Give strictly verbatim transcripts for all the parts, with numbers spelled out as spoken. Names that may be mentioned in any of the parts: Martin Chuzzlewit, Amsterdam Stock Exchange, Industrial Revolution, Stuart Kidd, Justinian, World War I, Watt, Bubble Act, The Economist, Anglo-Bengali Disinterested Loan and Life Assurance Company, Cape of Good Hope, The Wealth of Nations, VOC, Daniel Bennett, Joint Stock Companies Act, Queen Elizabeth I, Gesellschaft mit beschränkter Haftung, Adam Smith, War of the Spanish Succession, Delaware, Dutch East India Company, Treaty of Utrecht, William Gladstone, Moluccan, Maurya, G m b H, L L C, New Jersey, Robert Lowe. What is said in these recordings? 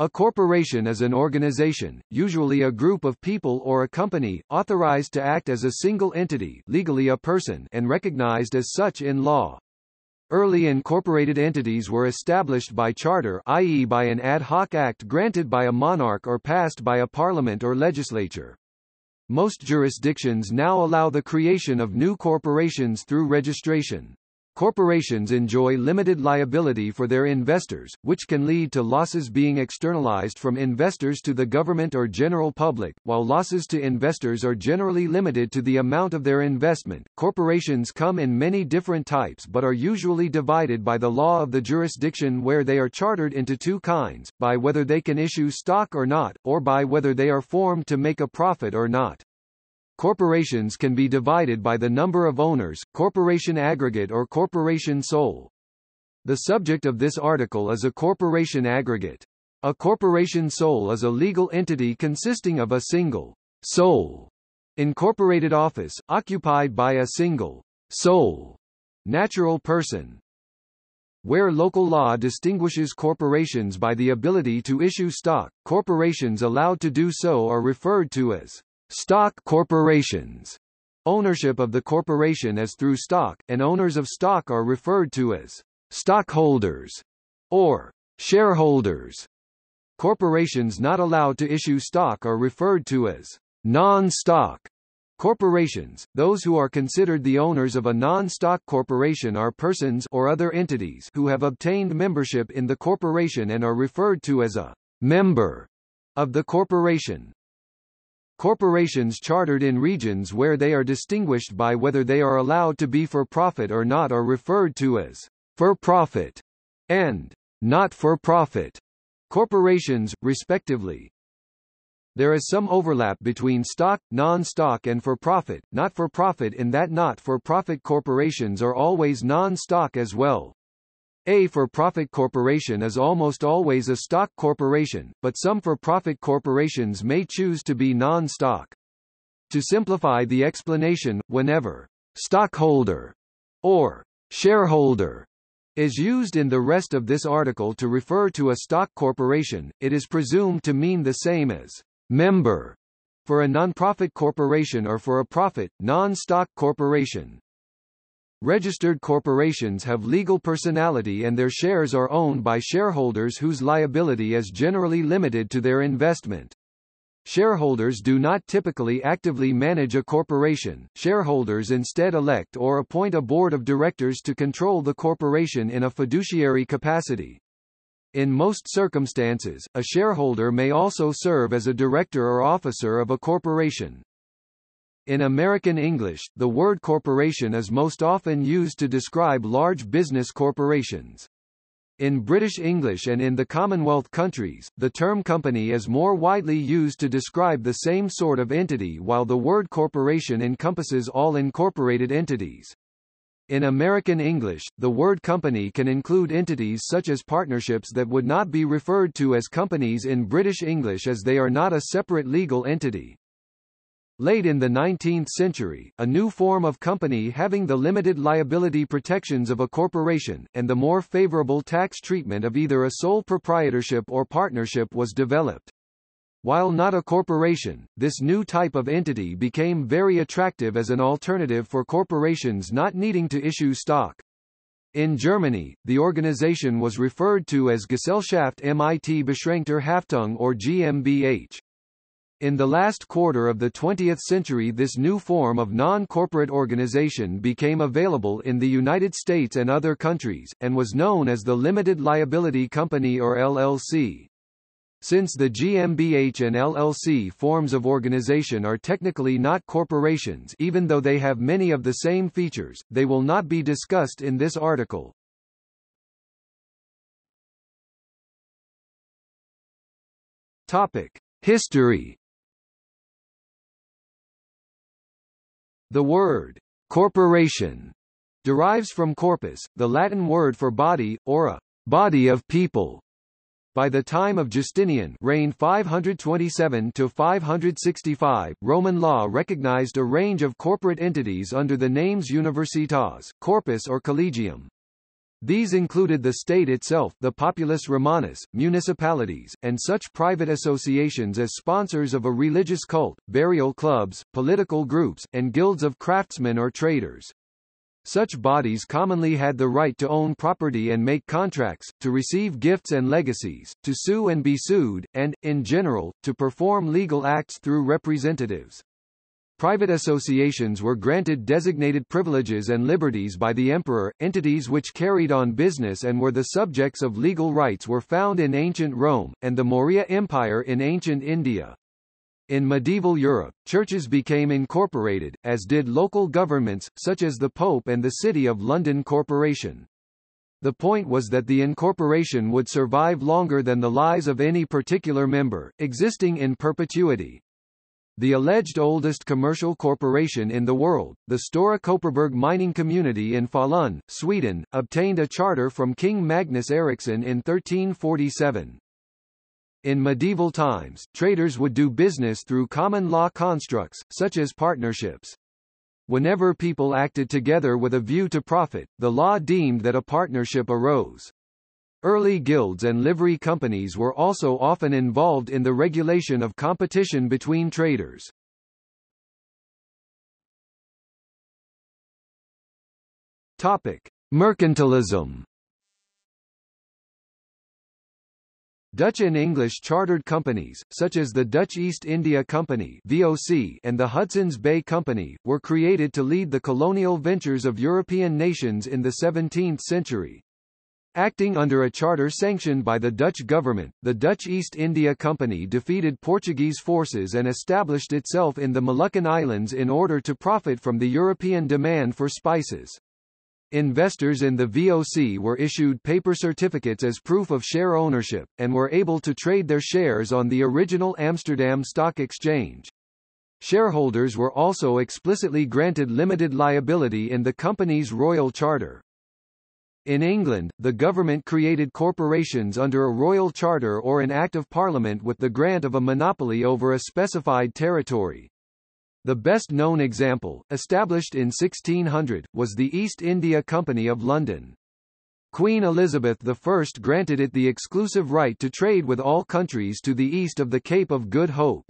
A corporation is an organization, usually a group of people or a company, authorized to act as a single entity, legally a person, and recognized as such in law. Early incorporated entities were established by charter, that is by an ad hoc act granted by a monarch or passed by a parliament or legislature. Most jurisdictions now allow the creation of new corporations through registration. Corporations enjoy limited liability for their investors, which can lead to losses being externalized from investors to the government or general public. While losses to investors are generally limited to the amount of their investment, corporations come in many different types but are usually divided by the law of the jurisdiction where they are chartered into two kinds, by whether they can issue stock or not, or by whether they are formed to make a profit or not. Corporations can be divided by the number of owners, corporation aggregate or corporation sole. The subject of this article is a corporation aggregate. A corporation sole is a legal entity consisting of a single, sole, incorporated office, occupied by a single, sole, natural person. Where local law distinguishes corporations by the ability to issue stock, corporations allowed to do so are referred to as stock corporations. Ownership of the corporation is through stock, and owners of stock are referred to as stockholders or shareholders. Corporations not allowed to issue stock are referred to as non-stock corporations. Those who are considered the owners of a non-stock corporation are persons or other entities who have obtained membership in the corporation and are referred to as a member of the corporation. Corporations chartered in regions where they are distinguished by whether they are allowed to be for profit or not are referred to as for-profit and not-for-profit corporations, respectively. There is some overlap between stock, non-stock and for-profit, not-for-profit in that not-for-profit corporations are always non-stock as well. A for-profit corporation is almost always a stock corporation, but some for-profit corporations may choose to be non-stock. To simplify the explanation, whenever stockholder or shareholder is used in the rest of this article to refer to a stock corporation, it is presumed to mean the same as member for a nonprofit corporation or for a profit, non-stock corporation. Registered corporations have legal personality and their shares are owned by shareholders whose liability is generally limited to their investment. Shareholders do not typically actively manage a corporation. Shareholders instead elect or appoint a board of directors to control the corporation in a fiduciary capacity. In most circumstances, a shareholder may also serve as a director or officer of a corporation. In American English, the word corporation is most often used to describe large business corporations. In British English and in the Commonwealth countries, the term company is more widely used to describe the same sort of entity, while the word corporation encompasses all incorporated entities. In American English, the word company can include entities such as partnerships that would not be referred to as companies in British English as they are not a separate legal entity. Late in the nineteenth century, a new form of company having the limited liability protections of a corporation, and the more favorable tax treatment of either a sole proprietorship or partnership was developed. While not a corporation, this new type of entity became very attractive as an alternative for corporations not needing to issue stock. In Germany, the organization was referred to as Gesellschaft mit beschränkter Haftung or G m b H. In the last quarter of the twentieth century, this new form of non-corporate organization became available in the United States and other countries, and was known as the Limited Liability Company or L L C. Since the G m b H and L L C forms of organization are technically not corporations, even though they have many of the same features, they will not be discussed in this article. Topic: History. The word corporation derives from corpus, the Latin word for body, or a body of people. By the time of Justinian, reigned five twenty-seven to five sixty-five, Roman law recognized a range of corporate entities under the names universitas, corpus or collegium. These included the state itself, the populus romanus, municipalities, and such private associations as sponsors of a religious cult, burial clubs, political groups, and guilds of craftsmen or traders. Such bodies commonly had the right to own property and make contracts, to receive gifts and legacies, to sue and be sued, and, in general, to perform legal acts through representatives. Private associations were granted designated privileges and liberties by the emperor. Entities which carried on business and were the subjects of legal rights were found in ancient Rome, and the Maurya Empire in ancient India. In medieval Europe, churches became incorporated, as did local governments, such as the Pope and the City of London Corporation. The point was that the incorporation would survive longer than the lives of any particular member, existing in perpetuity. The alleged oldest commercial corporation in the world, the Stora Kopparberg mining community in Falun, Sweden, obtained a charter from King Magnus Eriksson in thirteen forty-seven. In medieval times, traders would do business through common law constructs, such as partnerships. Whenever people acted together with a view to profit, the law deemed that a partnership arose. Early guilds and livery companies were also often involved in the regulation of competition between traders. Topic: Mercantilism. Dutch and English chartered companies, such as the Dutch East India Company (V O C) and the Hudson's Bay Company, were created to lead the colonial ventures of European nations in the seventeenth century. Acting under a charter sanctioned by the Dutch government, the Dutch East India Company defeated Portuguese forces and established itself in the Moluccan Islands in order to profit from the European demand for spices. Investors in the V O C were issued paper certificates as proof of share ownership, and were able to trade their shares on the original Amsterdam Stock Exchange. Shareholders were also explicitly granted limited liability in the company's royal charter. In England, the government created corporations under a royal charter or an act of parliament with the grant of a monopoly over a specified territory. The best-known example, established in sixteen hundred, was the East India Company of London. Queen Elizabeth the First granted it the exclusive right to trade with all countries to the east of the Cape of Good Hope.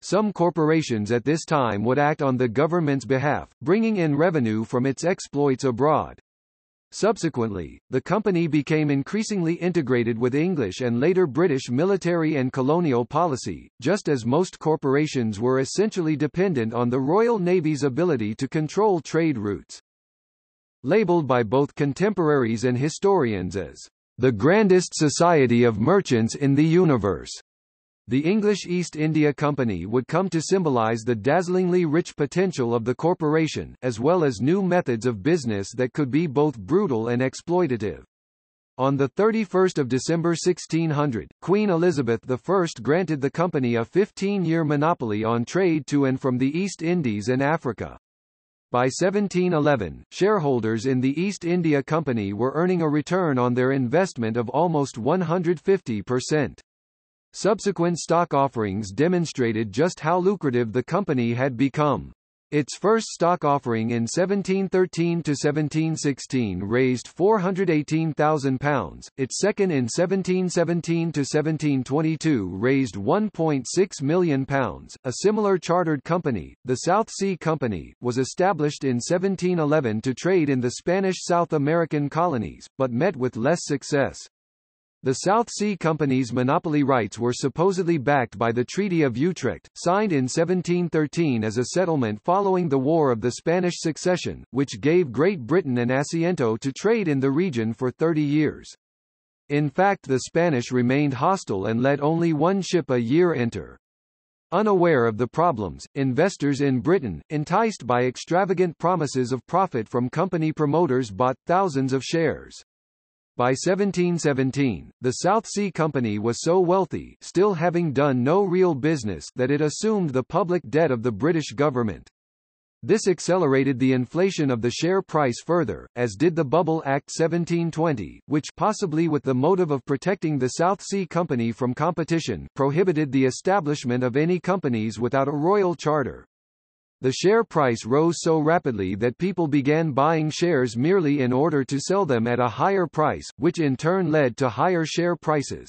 Some corporations at this time would act on the government's behalf, bringing in revenue from its exploits abroad. Subsequently, the company became increasingly integrated with English and later British military and colonial policy, just as most corporations were essentially dependent on the Royal Navy's ability to control trade routes. Labeled by both contemporaries and historians as the grandest society of merchants in the universe, the English East India Company would come to symbolize the dazzlingly rich potential of the corporation, as well as new methods of business that could be both brutal and exploitative. On the thirty-first of December sixteen hundred, Queen Elizabeth the First granted the company a fifteen-year monopoly on trade to and from the East Indies and Africa. By seventeen eleven, shareholders in the East India Company were earning a return on their investment of almost one hundred fifty percent. Subsequent stock offerings demonstrated just how lucrative the company had become. Its first stock offering in seventeen thirteen to seventeen sixteen raised four hundred eighteen thousand pounds, its second in seventeen seventeen to seventeen twenty-two raised one point six million pounds. A similar chartered company, the South Sea Company, was established in seventeen eleven to trade in the Spanish South American colonies, but met with less success. The South Sea Company's monopoly rights were supposedly backed by the Treaty of Utrecht, signed in seventeen thirteen as a settlement following the War of the Spanish Succession, which gave Great Britain an asiento to trade in the region for thirty years. In fact, the Spanish remained hostile and let only one ship a year enter. Unaware of the problems, investors in Britain, enticed by extravagant promises of profit from company promoters, bought thousands of shares. By seventeen seventeen, the South Sea Company was so wealthy, still having done no real business, that it assumed the public debt of the British government. This accelerated the inflation of the share price further, as did the Bubble Act seventeen twenty, which, possibly with the motive of protecting the South Sea Company from competition, prohibited the establishment of any companies without a royal charter. The share price rose so rapidly that people began buying shares merely in order to sell them at a higher price, which in turn led to higher share prices.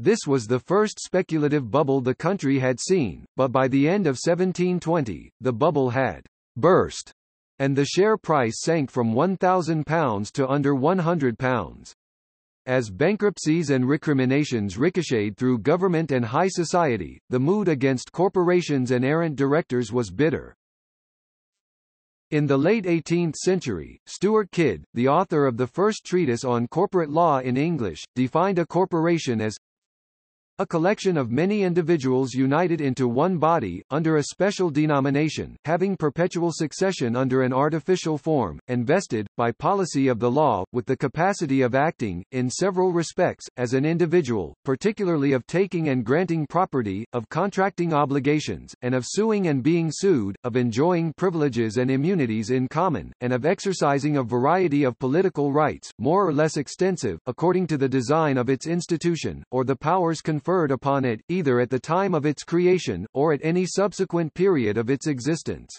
This was the first speculative bubble the country had seen, but by the end of seventeen twenty, the bubble had burst, and the share price sank from one thousand pounds to under one hundred pounds. As bankruptcies and recriminations ricocheted through government and high society, the mood against corporations and errant directors was bitter. In the late eighteenth century, Stuart Kidd, the author of the first treatise on corporate law in English, defined a corporation as a collection of many individuals united into one body, under a special denomination, having perpetual succession under an artificial form, and vested, by policy of the law, with the capacity of acting, in several respects, as an individual, particularly of taking and granting property, of contracting obligations, and of suing and being sued, of enjoying privileges and immunities in common, and of exercising a variety of political rights, more or less extensive, according to the design of its institution, or the powers conferred upon it, either at the time of its creation, or at any subsequent period of its existence.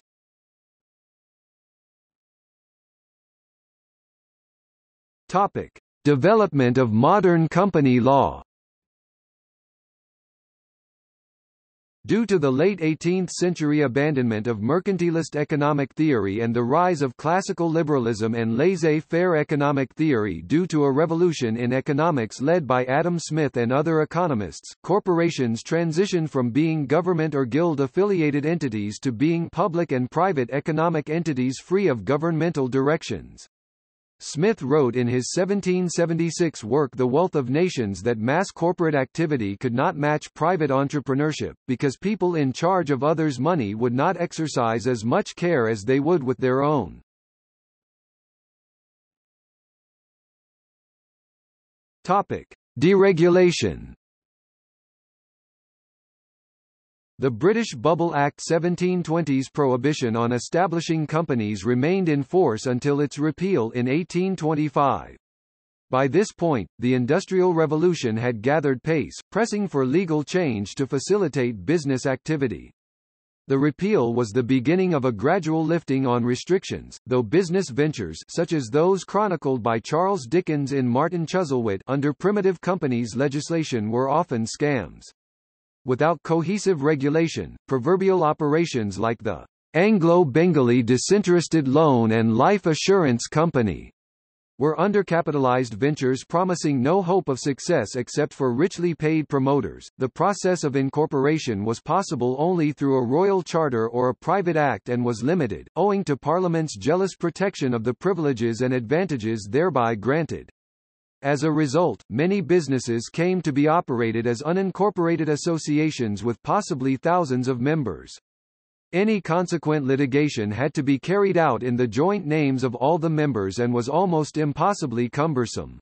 Topic. Development of modern company law. Due to the late eighteenth-century abandonment of mercantilist economic theory and the rise of classical liberalism and laissez-faire economic theory due to a revolution in economics led by Adam Smith and other economists, corporations transitioned from being government or guild-affiliated entities to being public and private economic entities free of governmental directions. Smith wrote in his seventeen seventy-six work The Wealth of Nations that mass corporate activity could not match private entrepreneurship, because people in charge of others' money would not exercise as much care as they would with their own. Topic. Deregulation. The British Bubble Act seventeen twenty's prohibition on establishing companies remained in force until its repeal in eighteen twenty-five. By this point, the Industrial Revolution had gathered pace, pressing for legal change to facilitate business activity. The repeal was the beginning of a gradual lifting on restrictions, though business ventures such as those chronicled by Charles Dickens in Martin Chuzzlewit under primitive companies legislation were often scams. Without cohesive regulation, proverbial operations like the Anglo-Bengali Disinterested Loan and Life Assurance Company were undercapitalized ventures promising no hope of success except for richly paid promoters. The process of incorporation was possible only through a royal charter or a private act and was limited, owing to Parliament's jealous protection of the privileges and advantages thereby granted. As a result, many businesses came to be operated as unincorporated associations with possibly thousands of members. Any consequent litigation had to be carried out in the joint names of all the members and was almost impossibly cumbersome.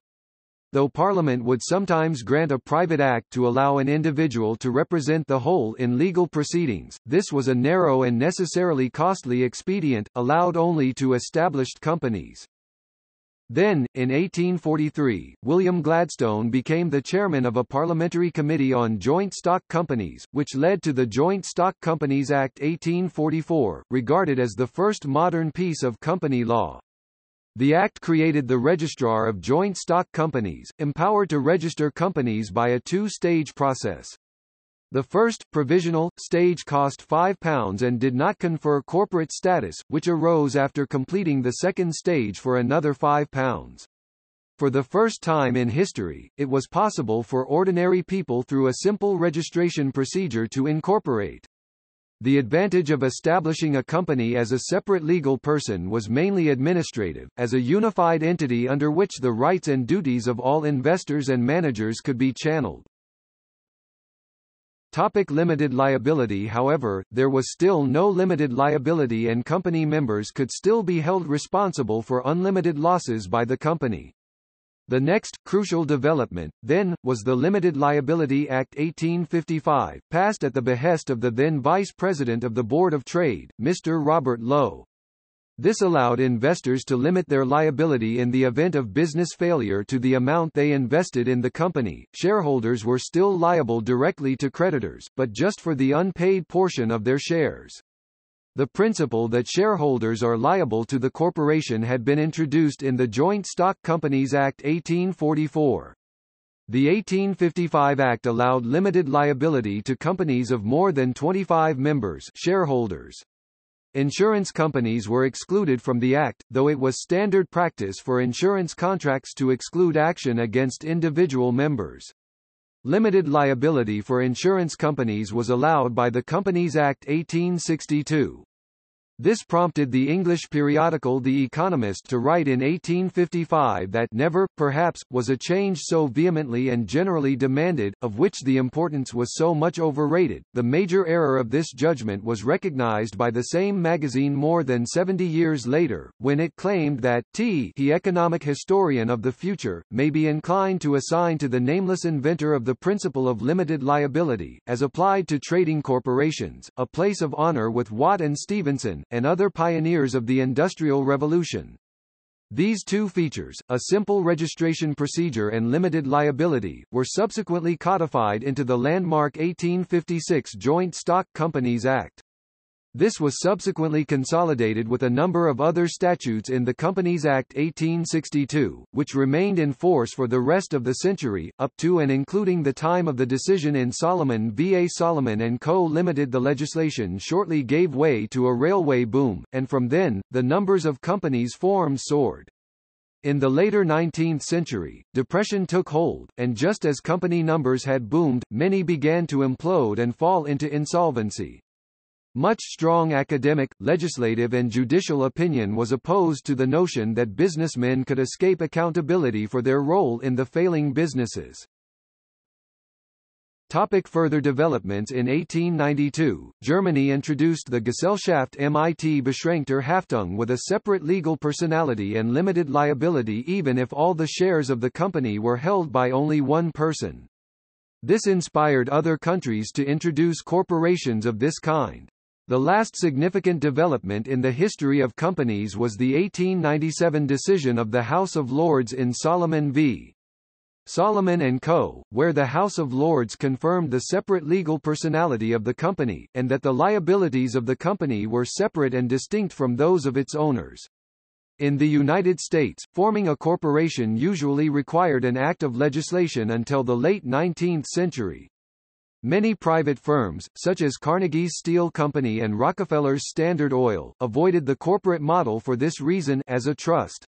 Though Parliament would sometimes grant a private act to allow an individual to represent the whole in legal proceedings, this was a narrow and necessarily costly expedient, allowed only to established companies. Then, in eighteen forty-three, William Gladstone became the chairman of a parliamentary committee on joint stock companies, which led to the Joint Stock Companies Act eighteen forty-four, regarded as the first modern piece of company law. The act created the Registrar of Joint Stock Companies, empowered to register companies by a two-stage process. The first, provisional, stage cost five pounds and did not confer corporate status, which arose after completing the second stage for another five pounds. For the first time in history, it was possible for ordinary people through a simple registration procedure to incorporate. The advantage of establishing a company as a separate legal person was mainly administrative, as a unified entity under which the rights and duties of all investors and managers could be channeled. Topic. Limited liability. However, there was still no limited liability and company members could still be held responsible for unlimited losses by the company. The next, crucial development, then, was the Limited Liability Act eighteen fifty-five, passed at the behest of the then Vice President of the Board of Trade, Mister Robert Lowe. This allowed investors to limit their liability in the event of business failure to the amount they invested in the company. Shareholders were still liable directly to creditors, but just for the unpaid portion of their shares. The principle that shareholders are liable to the corporation had been introduced in the Joint Stock Companies Act eighteen forty-four. The eighteen fifty-five Act allowed limited liability to companies of more than twenty-five members shareholders. Insurance companies were excluded from the Act, though it was standard practice for insurance contracts to exclude action against individual members. Limited liability for insurance companies was allowed by the Companies Act eighteen sixty-two. This prompted the English periodical The Economist to write in eighteen fifty-five that never, perhaps, was a change so vehemently and generally demanded, of which the importance was so much overrated. The major error of this judgment was recognized by the same magazine more than seventy years later, when it claimed that T. he economic historian of the future, may be inclined to assign to the nameless inventor of the principle of limited liability, as applied to trading corporations, a place of honor with Watt and Stevenson, and other pioneers of the Industrial Revolution. These two features, a simple registration procedure and limited liability, were subsequently codified into the landmark eighteen fifty-six Joint Stock Companies Act. This was subsequently consolidated with a number of other statutes in the Companies Act eighteen sixty-two, which remained in force for the rest of the century, up to and including the time of the decision in Solomon v. A. Solomon and Co. Limited. The legislation shortly gave way to a railway boom, and from then, the numbers of companies formed soared. In the later nineteenth century, depression took hold, and just as company numbers had boomed, many began to implode and fall into insolvency. Much strong academic, legislative and judicial opinion was opposed to the notion that businessmen could escape accountability for their role in the failing businesses. Topic: further developments. In eighteen ninety-two, Germany introduced the Gesellschaft mit beschränkter Haftung with a separate legal personality and limited liability even if all the shares of the company were held by only one person. This inspired other countries to introduce corporations of this kind. The last significant development in the history of companies was the eighteen ninety-seven decision of the House of Lords in Solomon v. Solomon and Co., where the House of Lords confirmed the separate legal personality of the company, and that the liabilities of the company were separate and distinct from those of its owners. In the United States, forming a corporation usually required an act of legislation until the late nineteenth century. Many private firms, such as Carnegie's Steel Company and Rockefeller's Standard Oil, avoided the corporate model for this reason, as a trust.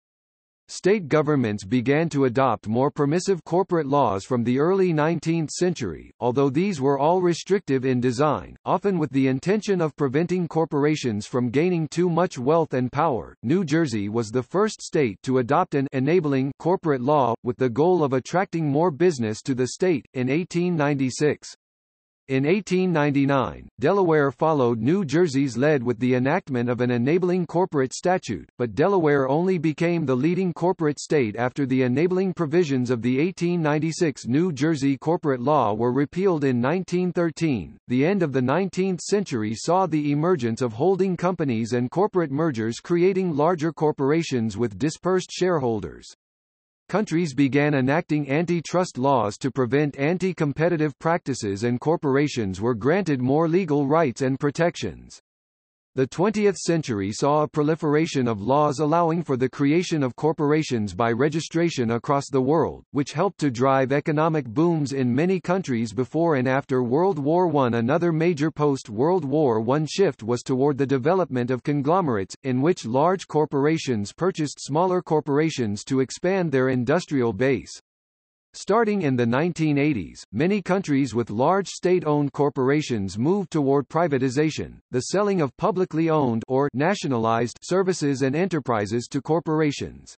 State governments began to adopt more permissive corporate laws from the early nineteenth century, although these were all restrictive in design, often with the intention of preventing corporations from gaining too much wealth and power. New Jersey was the first state to adopt an enabling corporate law, with the goal of attracting more business to the state, in eighteen ninety-six. In eighteen ninety-nine, Delaware followed New Jersey's lead with the enactment of an enabling corporate statute, but Delaware only became the leading corporate state after the enabling provisions of the eighteen ninety-six New Jersey corporate law were repealed in nineteen thirteen. The end of the nineteenth century saw the emergence of holding companies and corporate mergers, creating larger corporations with dispersed shareholders. Countries began enacting antitrust laws to prevent anti-competitive practices, and corporations were granted more legal rights and protections. The twentieth century saw a proliferation of laws allowing for the creation of corporations by registration across the world, which helped to drive economic booms in many countries before and after World War One. Another major post-World War One shift was toward the development of conglomerates, in which large corporations purchased smaller corporations to expand their industrial base. Starting in the nineteen eighties, many countries with large state-owned corporations moved toward privatization, the selling of publicly owned or nationalized services and enterprises to corporations.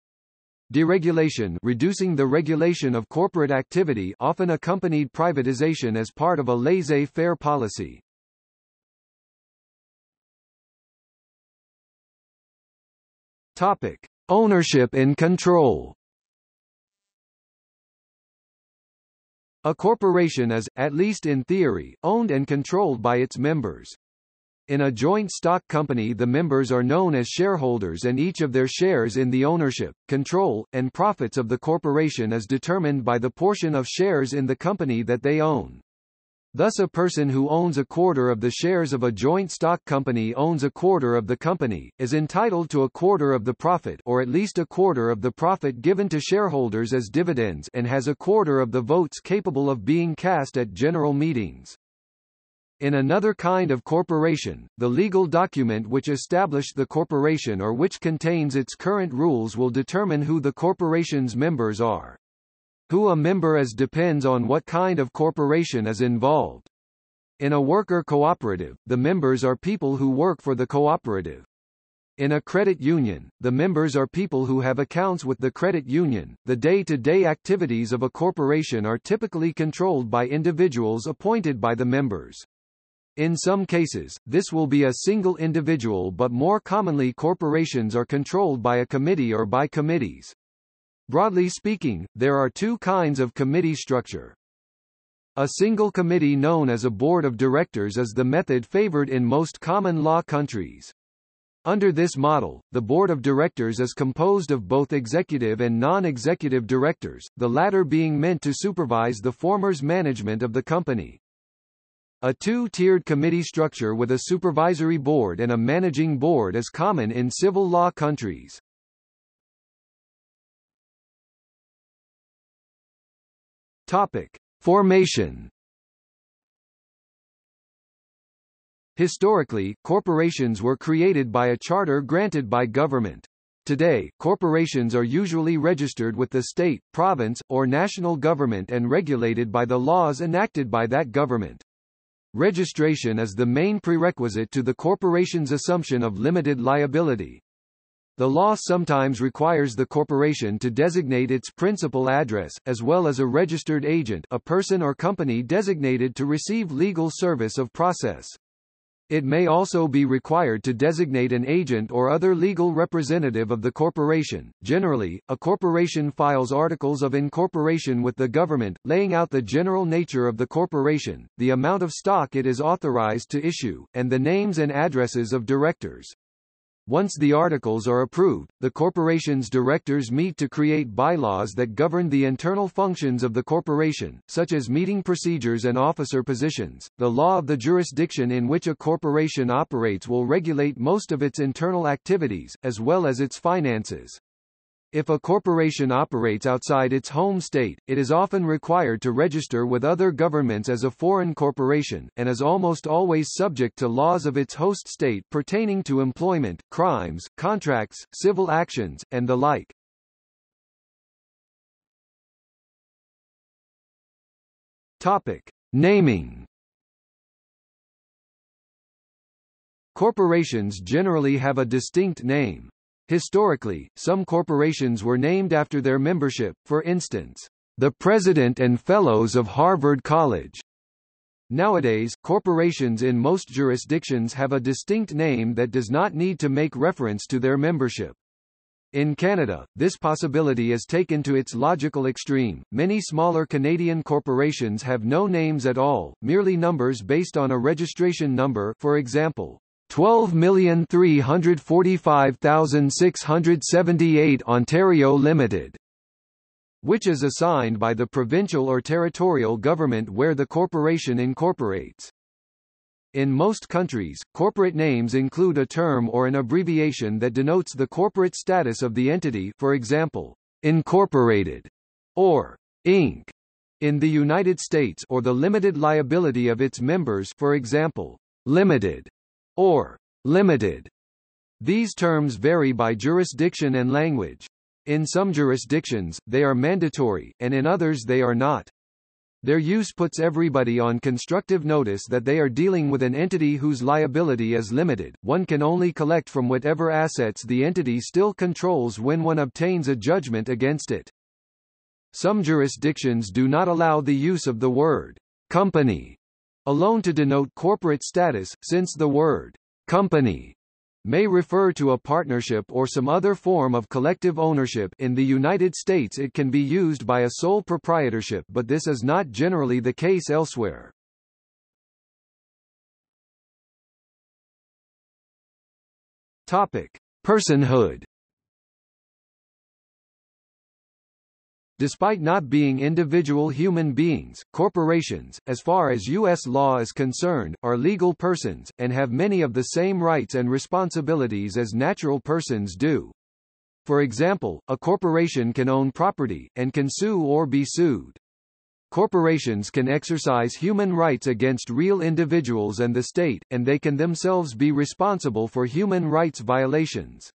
Deregulation, reducing the regulation of corporate activity, often accompanied privatization as part of a laissez-faire policy. Topic: ownership and control. A corporation is, at least in theory, owned and controlled by its members. In a joint stock company, the members are known as shareholders, and each of their shares in the ownership, control, and profits of the corporation is determined by the portion of shares in the company that they own. Thus a person who owns a quarter of the shares of a joint stock company owns a quarter of the company, is entitled to a quarter of the profit or at least a quarter of the profit given to shareholders as dividends and has a quarter of the votes capable of being cast at general meetings. In another kind of corporation, the legal document which established the corporation or which contains its current rules will determine who the corporation's members are. Who a member is depends on what kind of corporation is involved. In a worker cooperative, the members are people who work for the cooperative. In a credit union, the members are people who have accounts with the credit union. The day-to-day activities of a corporation are typically controlled by individuals appointed by the members. In some cases, this will be a single individual, but more commonly corporations are controlled by a committee or by committees. Broadly speaking, there are two kinds of committee structure. A single committee known as a board of directors is the method favored in most common law countries. Under this model, the board of directors is composed of both executive and non-executive directors, the latter being meant to supervise the former's management of the company. A two-tiered committee structure with a supervisory board and a managing board is common in civil law countries. Topic: Formation. Historically, corporations were created by a charter granted by government. Today, corporations are usually registered with the state, province, or national government and regulated by the laws enacted by that government. Registration is the main prerequisite to the corporation's assumption of limited liability. The law sometimes requires the corporation to designate its principal address, as well as a registered agent, a person or company designated to receive legal service of process. It may also be required to designate an agent or other legal representative of the corporation. Generally, a corporation files articles of incorporation with the government, laying out the general nature of the corporation, the amount of stock it is authorized to issue, and the names and addresses of directors. Once the articles are approved, the corporation's directors meet to create bylaws that govern the internal functions of the corporation, such as meeting procedures and officer positions. The law of the jurisdiction in which a corporation operates will regulate most of its internal activities, as well as its finances. If a corporation operates outside its home state, it is often required to register with other governments as a foreign corporation, and is almost always subject to laws of its host state pertaining to employment, crimes, contracts, civil actions, and the like. Topic: Naming. Corporations generally have a distinct name. Historically, some corporations were named after their membership, for instance, the President and Fellows of Harvard College. Nowadays, corporations in most jurisdictions have a distinct name that does not need to make reference to their membership. In Canada, this possibility is taken to its logical extreme. Many smaller Canadian corporations have no names at all, merely numbers based on a registration number, for example, twelve million three hundred forty-five thousand six hundred seventy-eight Ontario Limited, which is assigned by the provincial or territorial government where the corporation incorporates. In most countries, corporate names include a term or an abbreviation that denotes the corporate status of the entity, for example, Incorporated or Incorporated in the United States, or the limited liability of its members, for example, Limited or Limited. These terms vary by jurisdiction and language. In some jurisdictions, they are mandatory, and in others they are not. Their use puts everybody on constructive notice that they are dealing with an entity whose liability is limited. One can only collect from whatever assets the entity still controls when one obtains a judgment against it. Some jurisdictions do not allow the use of the word company alone to denote corporate status, since the word company may refer to a partnership or some other form of collective ownership. In the United States it can be used by a sole proprietorship, but this is not generally the case elsewhere. Topic: Personhood. Despite not being individual human beings, corporations, as far as U S law is concerned, are legal persons, and have many of the same rights and responsibilities as natural persons do. For example, a corporation can own property, and can sue or be sued. Corporations can exercise human rights against real individuals and the state, and they can themselves be responsible for human rights violations.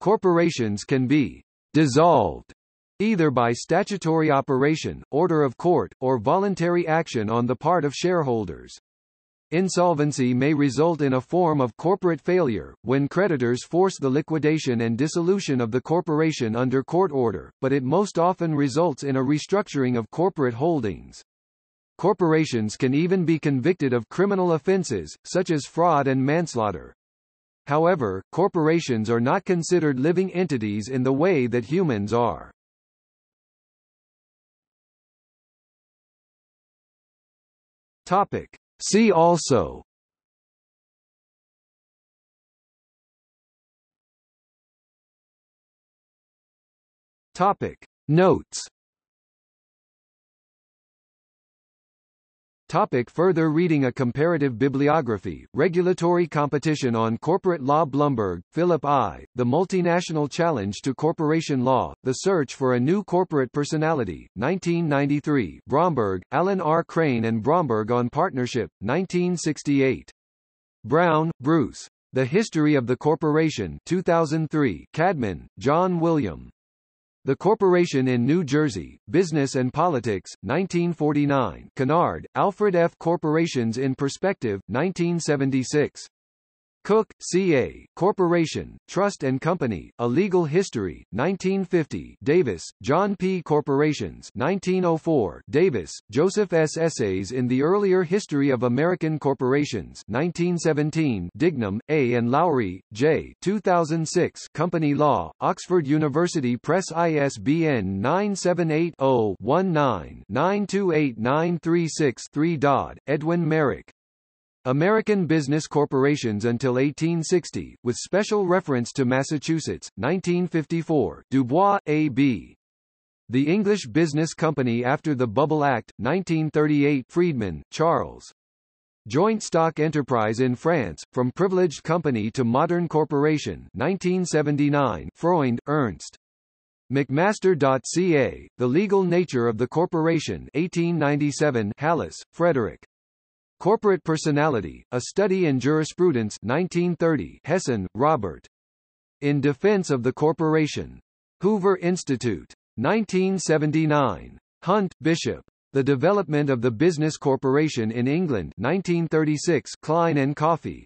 Corporations can be dissolved either by statutory operation, order of court, or voluntary action on the part of shareholders. Insolvency may result in a form of corporate failure, when creditors force the liquidation and dissolution of the corporation under court order, but it most often results in a restructuring of corporate holdings. Corporations can even be convicted of criminal offenses, such as fraud and manslaughter. However, corporations are not considered living entities in the way that humans are. Topic. See also Topic. Notes Topic. Further reading. A comparative bibliography, Regulatory Competition on Corporate Law. Blumberg, Philip I., The Multinational Challenge to Corporation Law, The Search for a New Corporate Personality, nineteen ninety-three. Bromberg, Alan R. Crane and Bromberg on Partnership, nineteen sixty-eight. Brown, Bruce. The History of the Corporation, two thousand three. Cadman, John William. The Corporation in New Jersey, Business and Politics, nineteen forty-nine. Kennard, Alfred F. Corporations in Perspective, nineteen seventy-six. Cook, C A Corporation, Trust and Company, A Legal History, nineteen fifty. Davis, John P. Corporations, nineteen oh four. Davis, Joseph S. Essays in the Earlier History of American Corporations, nineteen seventeen. Dignam, A. and Lowry, J. two thousand six. Company Law, Oxford University Press. I S B N nine seven eight, zero, one nine, nine two eight nine three six, three. Dodd, Edwin Merrick. American Business Corporations until eighteen sixty, with special reference to Massachusetts, nineteen fifty-four. Dubois, A B The English Business Company after the Bubble Act, nineteen thirty-eight. Friedman, Charles. Joint Stock Enterprise in France, From Privileged Company to Modern Corporation, nineteen seventy-nine. Freund, Ernst. McMaster.ca, The Legal Nature of the Corporation, eighteen ninety-seven. Hallis, Frederick. Corporate Personality, A Study in Jurisprudence, nineteen thirty. Hessen, Robert. In Defense of the Corporation. Hoover Institute. nineteen seventy-nine. Hunt, Bishop. The Development of the Business Corporation in England, nineteen thirty-six. Klein and Coffey.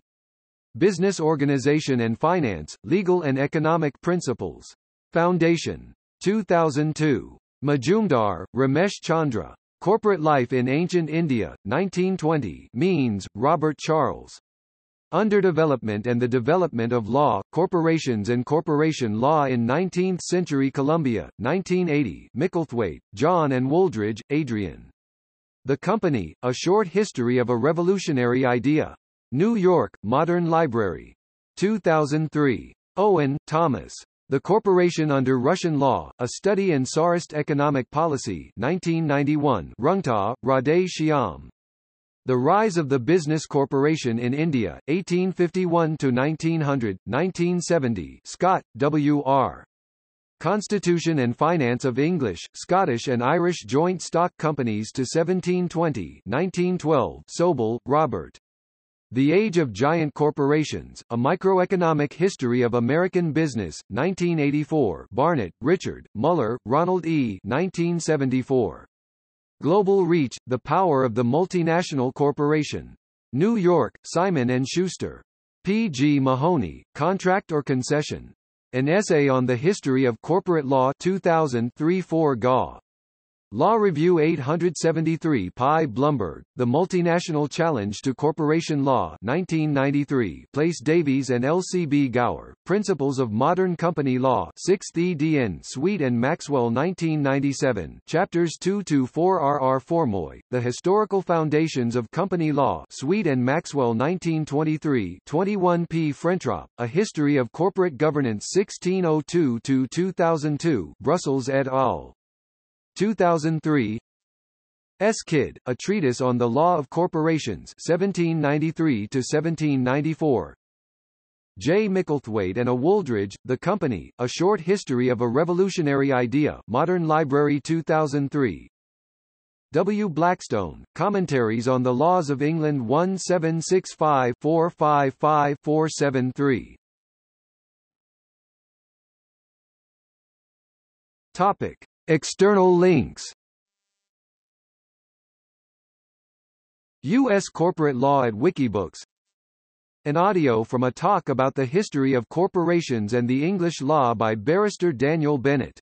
Business Organization and Finance, Legal and Economic Principles. Foundation. two thousand two. Majumdar, Ramesh Chandra. Corporate Life in Ancient India, nineteen twenty. Means, Robert Charles. Underdevelopment and the Development of Law, Corporations and Corporation Law in nineteenth century Colombia, nineteen eighty. Micklethwaite, John and Wooldridge, Adrian. The Company, A Short History of a Revolutionary Idea. New York, Modern Library. two thousand three. Owen, Thomas. The Corporation Under Russian Law, A Study in Tsarist Economic Policy, nineteen ninety-one. Rungta, Radhe Shyam. The Rise of the Business Corporation in India, eighteen fifty-one to nineteen hundred, nineteen seventy. Scott, W R. Constitution and Finance of English, Scottish and Irish Joint Stock Companies to seventeen twenty, nineteen twelve. Sobel, Robert. The Age of Giant Corporations, A Microeconomic History of American Business, nineteen eighty-four. Barnett, Richard, Muller, Ronald E. nineteen seventy-four. Global Reach, The Power of the Multinational Corporation. New York, Simon and Schuster. P. G. Mahoney, Contract or Concession. An Essay on the History of Corporate Law, two thousand three to four. Gaw. Law Review eight seventy-three. Pi. Blumberg, The Multinational Challenge to Corporation Law, nineteen ninety-three. Place Davies and L C B Gower, Principles of Modern Company Law, sixth E D N Sweet and Maxwell, nineteen ninety-seven. Chapters two to four. R R Formoy, The Historical Foundations of Company Law, Sweet and Maxwell, nineteen twenty-three. twenty-one. P. Frentrop, A History of Corporate Governance, sixteen oh two to two thousand two. Brussels et al. two thousand three. S. Kidd, A Treatise on the Law of Corporations, seventeen ninety-three to seventeen ninety-four. J. Micklethwaite and A. Wooldridge, The Company, A Short History of a Revolutionary Idea, Modern Library two thousand three. W. Blackstone, Commentaries on the Laws of England seventeen sixty-five to four fifty-five to four seventy-three. Topic: External links. U S corporate law at Wikibooks. An audio from a talk about the history of corporations and the English law by barrister Daniel Bennett.